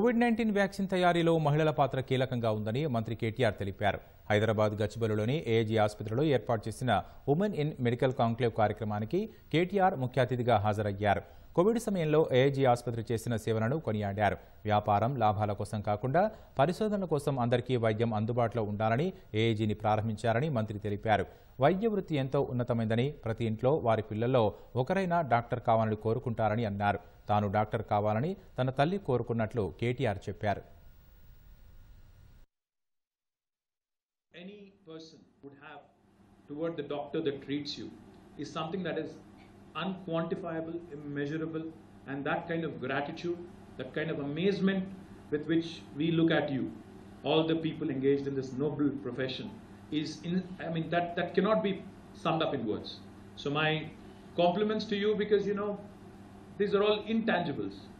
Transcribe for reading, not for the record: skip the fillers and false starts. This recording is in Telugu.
COVID-19 vaccine తయారీలో మహిళల పాత్ర కీలకంగా ఉందని మంత్రి కేటీఆర్ తెలిపారు. హైదరాబాద్ గచ్చిబౌలిలోని AIG ఆసుపత్రిలో ఏర్పాటు చేసిన ఉమెన్ ఇన్ మెడికల్ కాంక్లేవ్ కార్యక్రమానికి కేటీఆర్ ముఖ్య అతిథిగా హాజరయ్యారు. కోవిడ్ సమయంలో AIG ఆసుపత్రి చేసిన సేవలను కొనియాడారు. వ్యాపారం లాభాల కోసం కాకుండా పరిశోధనల కోసం అందరికీ వైద్యం అందుబాటులో ఉండాలని AIGని ప్రారంభించారని మంత్రి తెలిపారు. వైద్య వృత్తి ఎంతో ఉన్నతమైనదని ప్రతి ఇంట్లో వారి పిల్లల్లో ఒకరైనా డాక్టర్ కావాలని కోరుకుంటారని అన్నారు. తాను డాక్టర్ కావాలని తన తల్లి కోరుకున్నట్లు కేటీఆర్ చెప్పారు. Any person would have toward the doctor that treats you is something that is unquantifiable, immeasurable, and that kind of gratitude, that kind of amazement with which we look at you, all the people engaged in this noble profession, that cannot be summed up in words. So my compliments to you, because you know, these are all intangibles.